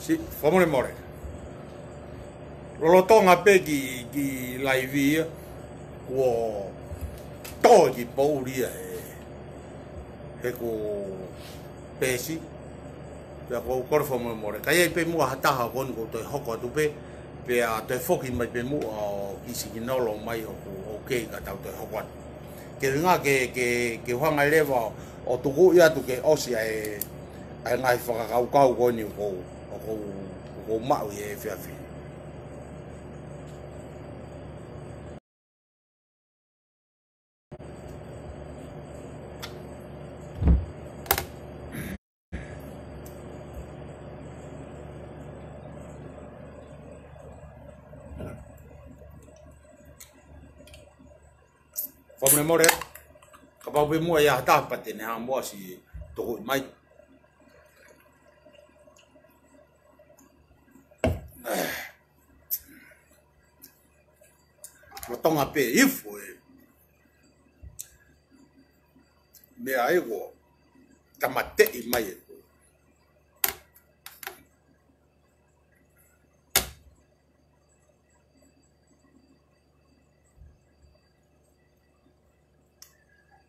Si, fomore more. Lolotong ape ki laivi wo to ji bouri e ko pesi. Ya ko kor fomore more. Kaya pe mu hata ha gon ko to hoko tu pe a to foki mai pe mu ki signalo mai ko okay ka ta to hoko. Ke nga ke hanga lewa o tu ko ya tu ke osia e ai ngai fa ka ka ko ni ko ko ma ye fe Fomre more, kapau be mua ya ta patene ha mua si to mai. Motong ape ifu me ai go tamate I mai.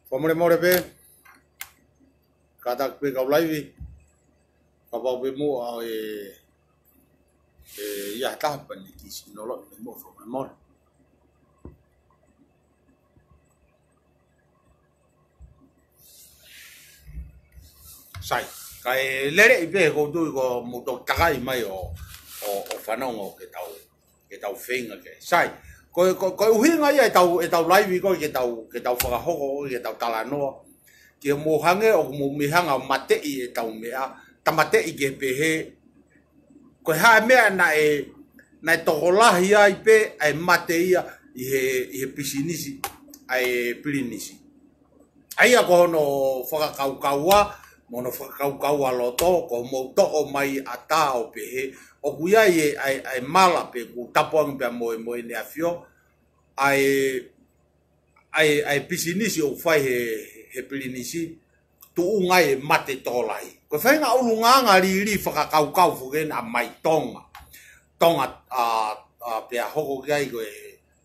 Pomre more pe kadak pe kaulaiwi kapau pe mu ya tapan ki sinolo pe mu pomre more sai kai lere pe go tu go mu to takai mai o fanongo ke tau fenga ke sai Kau hing aja tau live kau kita faham kita talano kita muhange atau mumihang atau mati kita mea tamati igpeh kau hanya mea naik tokolah ia ipe mati ia ihe pisinisi pilinisi ayah kau no faham kau kawa loto kau mau toko mai atau peh O kuya ye ai mala pe ku tapong pe mo ne afio ai pisinisi o fai he pilinisi tu ungai mate tolai ko fai nga ulunga ngari ri fa kau fugen amai tonga a pe hoko gai go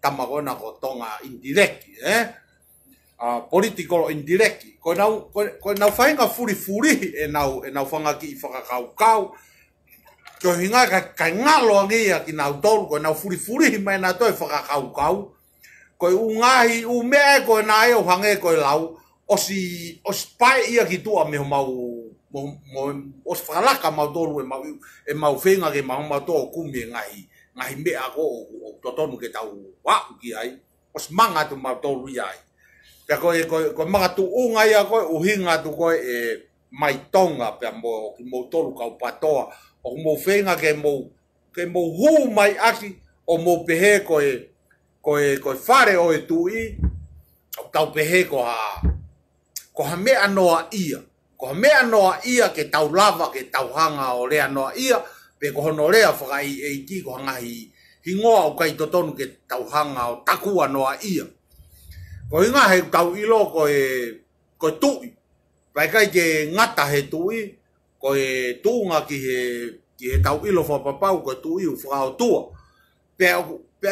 tamagona ko tonga indirect a political indirect ko nau fai nga furi e nau fanga ki fa kau Ko hinga ka ngalo ngi ya kinautol ko na furi mai na toi fa kau ko ungai ume ko na yo hange ko lau os pai ia ki tua me mau os fala ka mau dolu mau fenga ke mau to kumi ngai me ako totonu ke tau wa ki ai os manga tu mau dolu ai ka ko manga tu ungai ko uhinga tu ko mai tonga pe mo ki mo tolu ka patoa O mo fenga ke mo hu mai aki o mo pehe ko e fare o etui o tau pehe ko ha me anoa ia ke tau lava ke tau hanga o le anoa ia pe ko honorea fa i ki ko hanga hi ngoa o kai totonu ke tau hanga o taku anoa ia ko inga he tau ilo ko tui vai kai ke ngata he tui ko tunga ki he tau ilo fa papau ko tu iu fa tu pe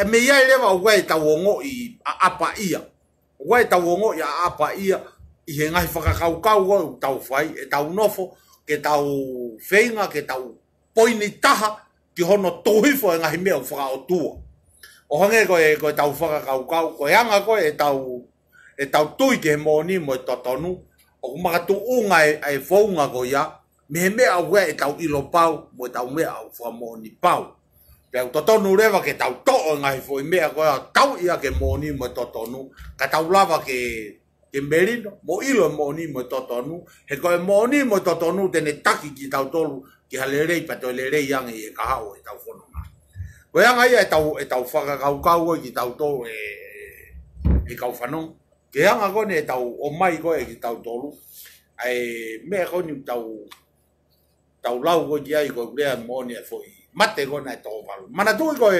me ia leva o wai tau ngo I apa ia wai tau ngo ia apa ia I he ngai fa kau tau fai e tau nofo ke tau feinga ke tau poini taha ki hono tohi fo ngai me o fa tu o hange ko tau fa kau ko yanga ko e tau tu ke moni mo totonu o magatu ungai ai fonga ko ya Meme awe e tau ilo pau, mo tau mea au fua moni pau. Pea utotonu rewa ke tau to'o ngai fui mea koea tau ia ke moni mo totonu. Ka tau lava ke merino, mo ilo moni mo totonu. He koe moni mo totonu tene taki ki tau tolu ki halerei pa toi lerei yangi e kahao e tau fono nga. Koe anga ia e tau whaka kaukau e ki tau tolu e kau whanong. Ke anga kone e tau omai koe e ki tau tolu. Ai mea kone tau lau ko dia ko le monia foi mate ko na to valu mana tu ko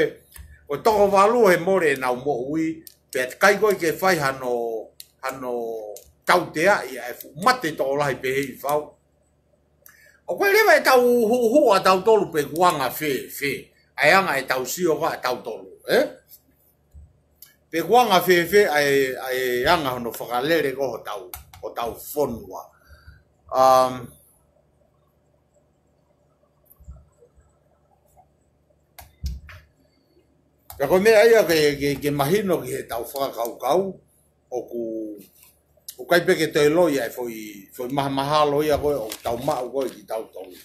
o to valu e more na mo ui pet kai ko ke fai hano tau te ai mate to lai pe fau o Okey, lepas tahu hua tahu tolu peguang a fe, ayang ay tahu siapa tahu tolu, peguang a fe ayang ahono fakalele ko tahu fonwa. Kalau mereka ke mahino ke tahu fakau o kai peke te loia foi maha loia ko tau mau ko ki tau tolu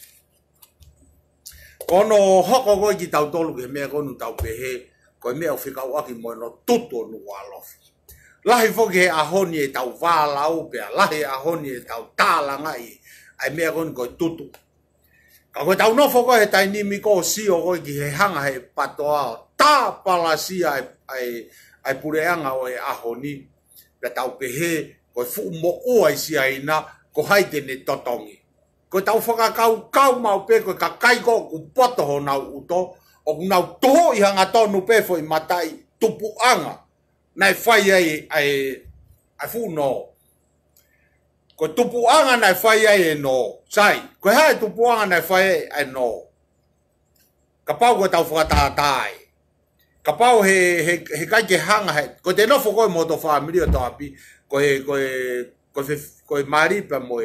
kono hoko ko ki tau tolu ke me ko nu tau pehe ko me o fika o ki mo no tutu no alofi lahi fo ke a honi e tau vala o pe lahi a honi e tau tala ngai ai me ko ko tutu ka ko tau no fo ko he tai ni mi ko si o ko ki he hanga he patoa ta palasia ai pureanga o e a honi pe tau pehe ko fu mo o ai si ai na ko hai de ne totongi ko tau foka kau mau pe ko ka kai ko ku poto ho na uto o na to i hanga to no pe foi matai tupu anga na fai ai fu no ko tupu anga na fai ai no sai ko hai tupu anga na fai ai no ka pau ko tau foka tai kapau he kai ke hanga he ko te no foko mo to family to api ko mari pa mo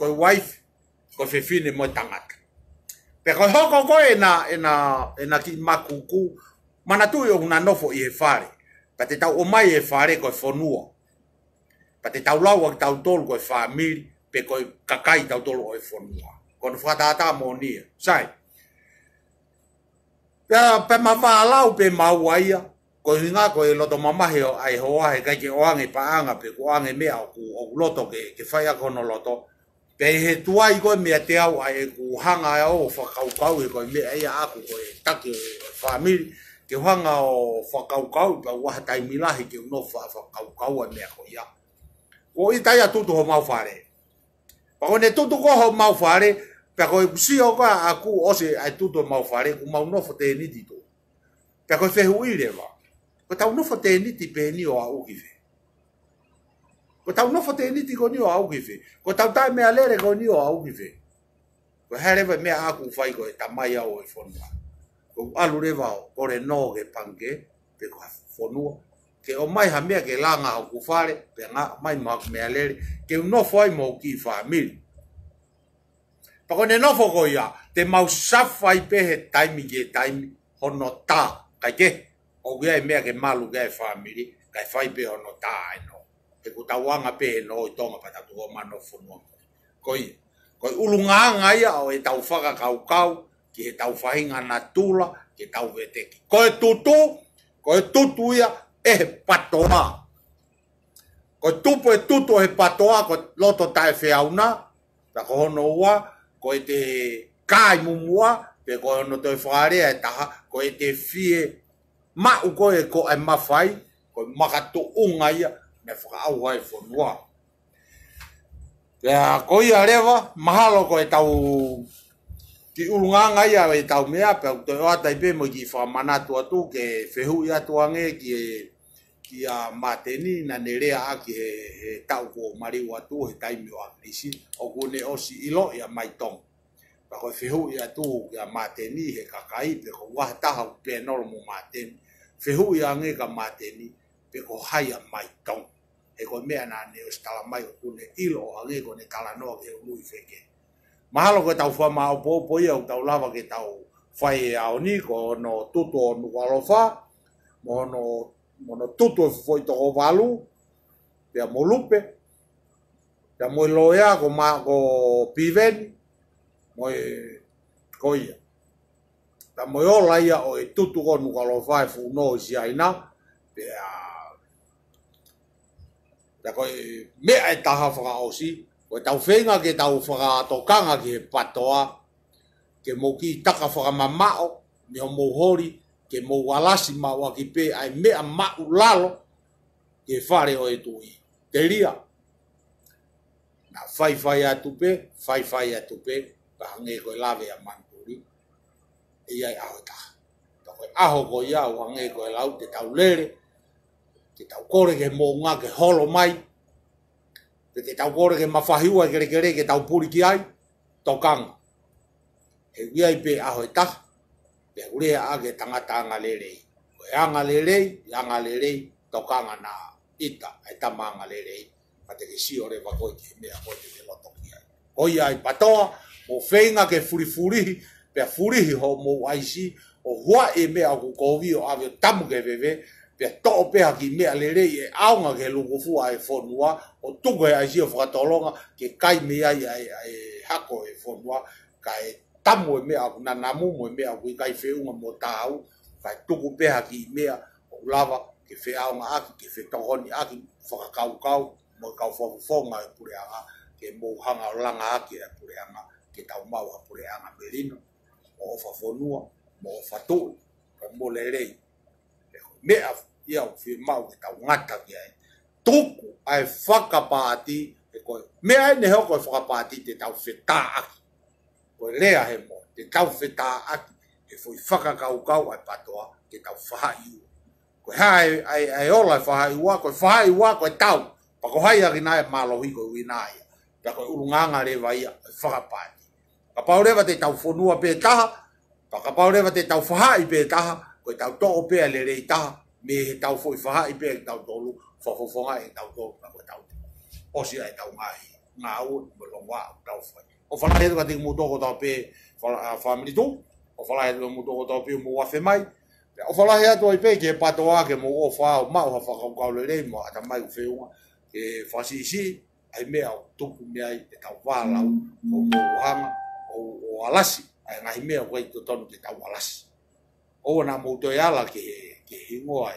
ko wife ko fe fine mo tangak pero hoko ko ena ki makuku manatu yo una nofo i fare pate tau o mai e fare ko fonua pate tau lawa tau tol ko family pe ko kakai tau tol ko fonua ko fa data monia sai pe mama lau pe mauaia ko hinga ko loto mama he ai hoa he kai ke oange paanga pe ko ange mea o loto ke fai ako no loto pe he tuai ko mea te au ai ku hanga o whakaukau he ko mea ia aku ko e take whamiri ke hanga o whakaukau pa waha taimilahi ke unofa whakaukau a mea ko ia o i taia tutu ho mauwhare pa kone tutu ko ho mauwhare peko e pusio ka aku ose ai tuto mau fare ku mau no fote ni dito peko se huile va ko tau no fote ni ti peni o au give ko tau no fote ni ti goni o au give ko tau ta me alere goni o au give ko hereva me aku fai ko tamaya o fonda ko alureva o re no ge panke peko fonu ke o mai ha me ke langa o ku fare pe nga mai mak me alere ke no foi mo ki family Pako ne nofo goia, te mau safai pehe taimi ge taimi hono ta. Kaike, o gea e mea ke malu gea e whamiri, kai fai pehe hono ta e no. Te kutawanga pehe no i tonga patatu o manofo no. Koi, koi ulungaanga ia o e tau whaka kaukau, ki he tau whahinga na tula, ki tau veteki. Koi tutu ia e patoa. Koi tupu e tutu e patoa, koi loto tae whiauna, tako hono ua, koe te kai mumua, pe koe ono toi whakarea e taha, koe te fie mau koe ko e mawhai, koe makato unga ia, me whakaau hai whanua. Pea koe a rewa, mahalo koe tau ki urunganga ia e tau mea, pe au toi oatai pe mo ki whamanatu atu, ke whehui atu ange ki a mateni na nerea aki he tau ko mariu atu he taimio akrisi o kune osi ilo ia maitong. Pako whihu ia tu kia mateni he kakai peko wahataha upenoro mo mateni. Whihu ia nge ka mateni peko haia maitong. Eko mea na neo stalamai o kune ilo ange kone kalanoa ke unui feke. Mahalo ko tau whama o popo ia o tau lava ke tau whae ao ni ko no tutu o nukwalofa mo no mono tutu foi to valu pe molupe pe moloya go mago piven moi koia ta moyola ia o tutu go no galo vai fu no si aina pe ta ko me ta ha fra osi o ta fenga ke ta fra to kanga ke patoa ke moki ta ka fra mama o me mohori ke mo walasi mawa ki pe ai mea ma'u lalo ke whare o e tui. Te ria. Na whai whai atu pe, ka hange koe lawe a mankuri. E iai aho taha. Ta koe aho koe iau hange koe lau te tau lere, te tau kore ke mo ngā ke holo mai, te tau kore ke mawhahiua ke reke ke tau puri ki ai, Tokang, Hewiape Ahoita, Beguea Age Tangatanga Lele, Yanga Lele, Yanga Lele, Tokangana, Ita, Etamanga Lele, Patricio de Bacoche, me apoye de Lotokia. Oya y Patoa, o Fenga que Furifuri, Perfuri, Homo Waisi, o Hua e me Agucovi, o Avio Tamuke Bebe, Tope aquí me alegre, aunque el lugo fue a Fonua, o tuve allí o Fratolonga, que cae me a Jaco de Fonua, cae tamo me a Nanamu, me a Wicay Feu, un motao, cae tuve aquí me a Lava, que fea un aquí, que fe Tojoni aquí, Focaucau, Mocaufoma, Pureaga, que Mohanga Langa aquí, Pureanga, que Taumawa, Pureanga Merino, o Fonua, o Fatu, como le rey. Mea ia firmau te tau ngata kia e. Tuku ai whakapāti e koe. Mea e neho koe whakapāti te tau whetā aki. Koe lea he mo, te tau whetā aki. E fwoi whakakaukau ai patoa te tau whahaiu. Koe hae ai ola e whahaiua, koe whahaiua koe tau. Pako hai aki nae mālohi koe winaia. Ta koe urunganga rewa ia koe whakapāti. Ka paurewa te tau whonua pe taha. Paka paurewa te tau whahai pe taha. Koe tau to'o pēa le rei taha, me he tau fōi whaha i pēa i tau tolu, whafofonga i tau tolu, koe tau te. Osea i tau ngā au, me longwa au tau whai. O whala he tuka te mutoko tau pēa whamiri tō, o whala he tuka mutoko tau pēa mō wafe mai, o whala he atua i pēa ke patoa ke mō o whao mau ha whakaukau le rei mō ata mai u wheunga, ke whasisi, ai mea o tuku mea i te tau whalau, o mō hanga, o alasi, ai ngai mea koe i tō tonu te tau alasi. O na moto yala que hingo ai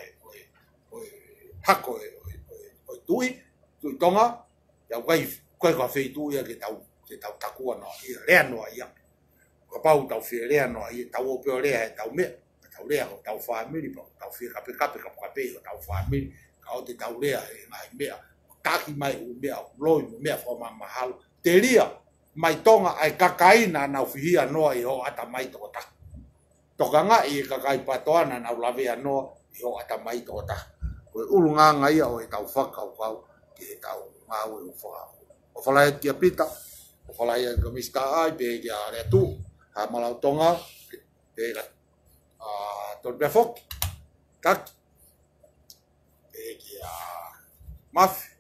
hako o tui tonga ya wai ko ka feitu ya que tau takua no rea no ya ko pau tau ferea no ya tau opeo rea tau me tau rea tau family tau fe cape tau family ka o te tau rea mai me taki mai u me loi me forma mahal teria mai tonga ai kakaina na fihia no ai ho ata mai to ta Tokanga i kakai patoana na ulawea noa i ho atamai tōta. Koe urunga ngai au e tau whakaukau ki he tau ngāwe o whakau. O whalai kia pita, o whalai e kamista ai, pe kia rea tū, ha malau tonga, pe kia tonpea whoki, kaki, pe kia mafi,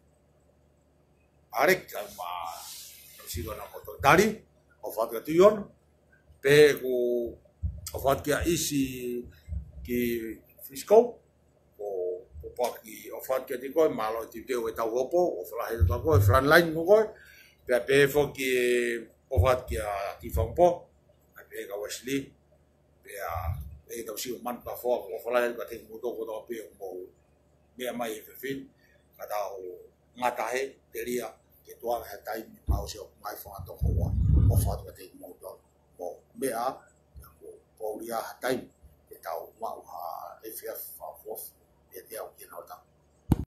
arek, kai maa, no sirona koto tari, o whakia tuion, pe ku o whakia isi ki Frisco, o paki o whakia te koe, malo te teo e tau hopo, o whalaheta tau koe, frontline ko koe, pia pefo ki o whakia ti whangpo, pia ka Wesley, pia tau si o man pa whao, o whalaheta te mutoko tau pia o mea mai e whewhin, ka tau ngatahe, te ria, ke toa hea taimi mao se o ngai whangatoko wa, o whatua te mutoko, o mea, Paulia time, kita mau ha, lihat apa, lihat yang kita nak.